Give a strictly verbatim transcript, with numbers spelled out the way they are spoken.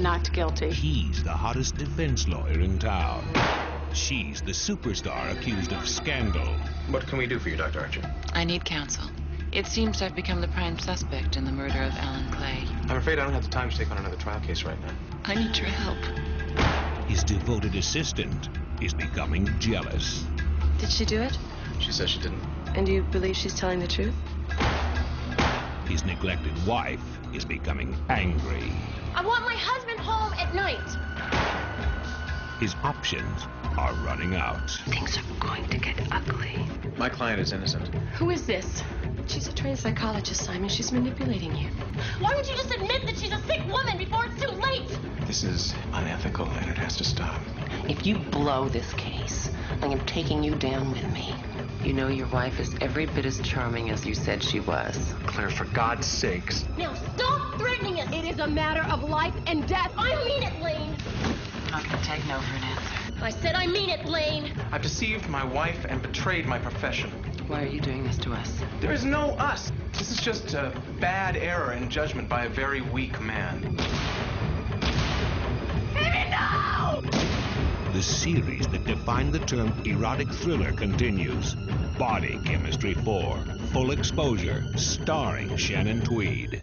Not guilty. He's the hottest defense lawyer in town. She's the superstar accused of scandal. What can we do for you, Doctor Archer? I need counsel. It seems I've become the prime suspect in the murder of Alan Clay. I'm afraid I don't have the time to take on another trial case right now. I need your help. His devoted assistant is becoming jealous. Did she do it? She says she didn't. And do you believe she's telling the truth? His neglected wife is becoming angry. I want my husband home at night. His options are running out. Things are going to get ugly. My client is innocent. Who is this? She's a trained psychologist, Simon. She's manipulating you. Why would you just admit that she's a sick woman before it's too late? This is unethical and it has to stop. If you blow this case, I am taking you down with me. You know your wife is every bit as charming as you said she was. Claire, for God's sakes. Now stop threatening us! It is a matter of life and death. I mean it, Lane. I can take no for an answer. I said I mean it, Lane. I've deceived my wife and betrayed my profession. Why are you doing this to us? There is no us. This is just a bad error in judgment by a very weak man. Amy, no! The series that defined the term erotic thriller continues. Body Chemistry four, full exposure, starring Shannon Tweed.